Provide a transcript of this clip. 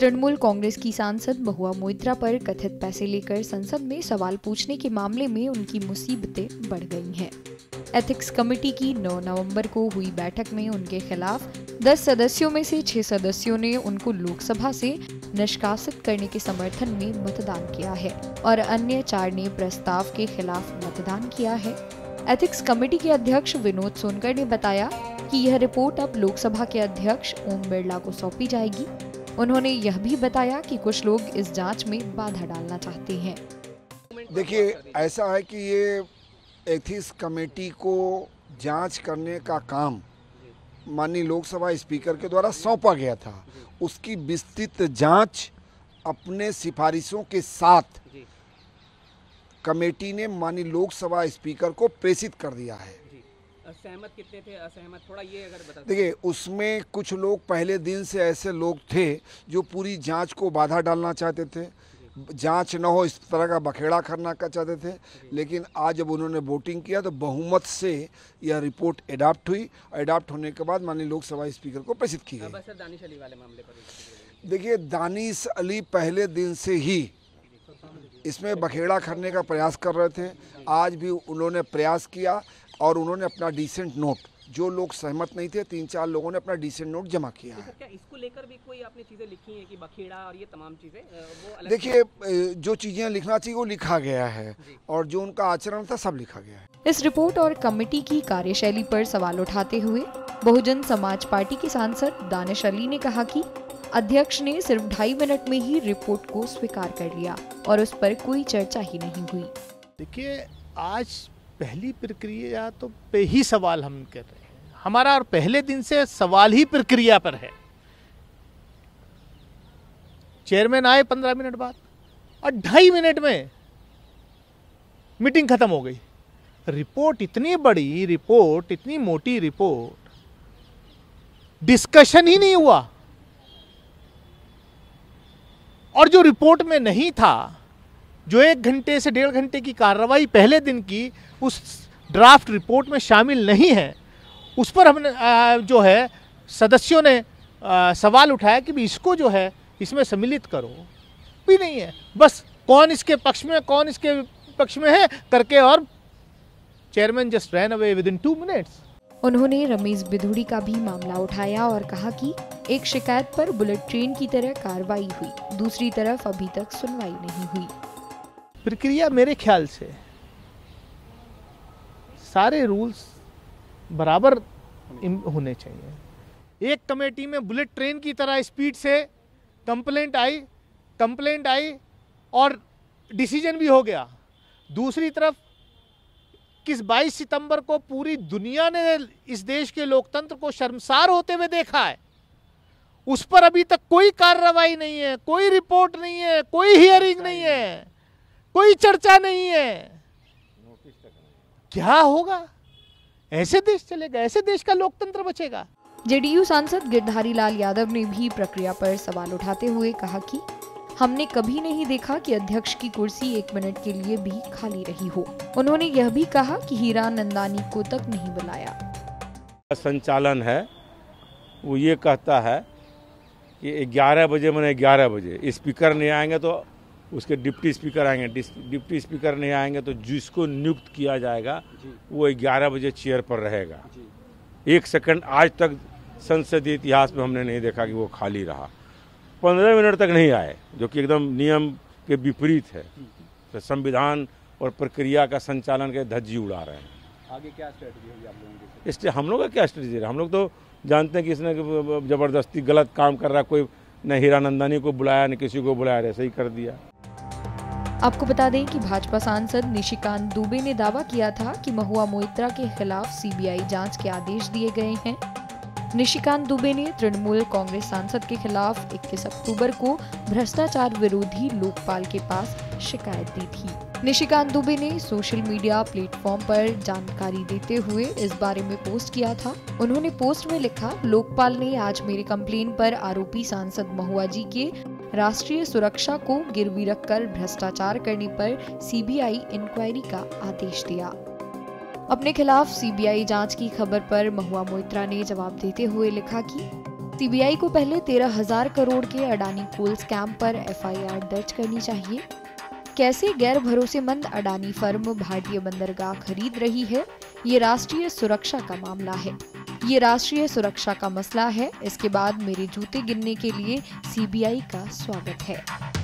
तृणमूल कांग्रेस की सांसद महुआ मोइत्रा पर कथित पैसे लेकर संसद में सवाल पूछने के मामले में उनकी मुसीबतें बढ़ गई हैं। एथिक्स कमेटी की 9 नवंबर को हुई बैठक में उनके खिलाफ 10 सदस्यों में से 6 सदस्यों ने उनको लोकसभा से निष्कासित करने के समर्थन में मतदान किया है और अन्य 4 ने प्रस्ताव के खिलाफ मतदान किया है। एथिक्स कमेटी के अध्यक्ष विनोद सोनकर ने बताया कि यह रिपोर्ट अब लोकसभा के अध्यक्ष ओम बिड़ला को सौंपी जाएगी। उन्होंने यह भी बताया कि कुछ लोग इस जांच में बाधा डालना चाहते हैं। देखिए, ऐसा है कि ये एथिक्स कमेटी को जांच करने का काम माननीय लोकसभा स्पीकर के द्वारा सौंपा गया था। उसकी विस्तृत जांच अपने सिफारिशों के साथ कमेटी ने माननीय लोकसभा स्पीकर को प्रेषित कर दिया है। सहमत कितने थे, असहमत थोड़ा ये अगर बता। देखिए, उसमें कुछ लोग पहले दिन से ऐसे लोग थे जो पूरी जांच को बाधा डालना चाहते थे, जांच न हो इस तरह का बखेड़ा करना का चाहते थे, लेकिन आज जब उन्होंने वोटिंग किया तो बहुमत से यह रिपोर्ट एडाप्ट हुई। एडाप्ट होने के बाद माननीय लोकसभा स्पीकर को प्रेषित की गई। दानिश अली वाले मामले पर देखिए, दानिश अली पहले दिन से ही इसमें बखेड़ा करने का प्रयास कर रहे थे। आज भी उन्होंने प्रयास किया और उन्होंने अपना डिसेंट नोट, जो लोग सहमत नहीं थे 3-4 लोगों ने अपना डिसेंट नोट जमा किया है। क्या इसको लेकर भी कोई आपने चीज़ें लिखी हैं कि बखेड़ा और ये तमाम चीज़ें? वो देखिए, जो चीज़ें लिखना चाहिए वो लिखा गया है और जो उनका आचरण था सब लिखा गया है। इस रिपोर्ट और कमेटी की कार्यशैली पर सवाल उठाते हुए बहुजन समाज पार्टी के सांसद दानिश अली ने कहा कि अध्यक्ष ने सिर्फ 2.5 मिनट में ही रिपोर्ट को स्वीकार कर लिया और उस पर कोई चर्चा ही नहीं हुई। देखिए, आज पहली प्रक्रिया तो पे ही सवाल हम कर रहे हैं। हमारा और पहले दिन से सवाल ही प्रक्रिया पर है। चेयरमैन आए 15 मिनट बाद और 2.5 मिनट में मीटिंग खत्म हो गई। रिपोर्ट इतनी बड़ी रिपोर्ट, इतनी मोटी रिपोर्ट, डिस्कशन ही नहीं हुआ। और जो रिपोर्ट में नहीं था, जो 1 घंटे से 1.5 घंटे की कार्रवाई पहले दिन की उस ड्राफ्ट रिपोर्ट में शामिल नहीं है, उस पर हमने जो है सदस्यों ने सवाल उठाया कि भी इसको जो है इसमें सम्मिलित करो, भी नहीं है। बस कौन इसके पक्ष में कौन इसके पक्ष में है करके, और chairman just ran away with in 2 minutes. उन्होंने रमेश बिधुड़ी का भी मामला उठाया और कहा कि एक शिकायत पर बुलेट ट्रेन की तरह कार्रवाई हुई, दूसरी तरफ अभी तक सुनवाई नहीं हुई। प्रक्रिया मेरे ख्याल से सारे रूल्स बराबर होने चाहिए। एक कमेटी में बुलेट ट्रेन की तरह स्पीड से कंप्लेंट आई और डिसीजन भी हो गया। दूसरी तरफ किस 22 सितंबर को पूरी दुनिया ने इस देश के लोकतंत्र को शर्मसार होते हुए देखा है, उस पर अभी तक कोई कार्रवाई नहीं है, कोई रिपोर्ट नहीं है, कोई हियरिंग नहीं है, कोई चर्चा नहीं है। क्या होगा? ऐसे देश चलेगा? ऐसे देश का लोकतंत्र बचेगा? जेडीयू सांसद गिरधारी लाल यादव ने भी प्रक्रिया पर सवाल उठाते हुए कहा कि हमने कभी नहीं देखा कि अध्यक्ष की कुर्सी 1 मिनट के लिए भी खाली रही हो। उन्होंने यह भी कहा कि हीरानंदानी को तक नहीं बुलाया। संचालन है वो ये कहता है कि 11 बजे मैंने 11 बजे स्पीकर नहीं आएंगे तो उसके डिप्टी स्पीकर आएंगे, डिप्टी स्पीकर नहीं आएंगे तो जिसको नियुक्त किया जाएगा वो 11 बजे चेयर पर रहेगा। 1 सेकंड आज तक संसदीय इतिहास में हमने नहीं देखा कि वो खाली रहा। 15 मिनट तक नहीं आए, जो कि एकदम नियम के विपरीत है। तो संविधान और प्रक्रिया का संचालन के धज्जी उड़ा रहे हैं। आगे क्या स्ट्रेटजी होगी आप लोगों की? इसलिए हम लोग का क्या स्ट्रेटजी है? हम लोग तो जानते हैं कि इसने ज़बरदस्ती गलत काम कर रहा, कोई न हीरानंदानी को बुलाया न किसी को बुलाया, ऐसे ही कर दिया। आपको बता दें कि भाजपा सांसद निशिकांत दुबे ने दावा किया था कि महुआ मोइत्रा के खिलाफ सीबीआई जांच के आदेश दिए गए हैं। निशिकांत दुबे ने तृणमूल कांग्रेस सांसद के खिलाफ 21 अक्टूबर को भ्रष्टाचार विरोधी लोकपाल के पास शिकायत दी थी। निशिकांत दुबे ने सोशल मीडिया प्लेटफॉर्म पर जानकारी देते हुए इस बारे में पोस्ट किया था। उन्होंने पोस्ट में लिखा, लोकपाल ने आज मेरे कंप्लेन पर आरोपी सांसद महुआ जी के राष्ट्रीय सुरक्षा को गिरवी रखकर भ्रष्टाचार करने पर सीबीआई इंक्वायरी का आदेश दिया। अपने खिलाफ सीबीआई जांच की खबर पर महुआ मोइत्रा ने जवाब देते हुए लिखा कि सीबीआई को पहले 13,000 करोड़ के अडानी कोल स्कैम पर एफआईआर दर्ज करनी चाहिए। कैसे गैर भरोसेमंद अडानी फर्म भारतीय बंदरगाह खरीद रही है, ये राष्ट्रीय सुरक्षा का मामला है, ये राष्ट्रीय सुरक्षा का मसला है। इसके बाद मेरे जूते गिरने के लिए सीबीआई का स्वागत है।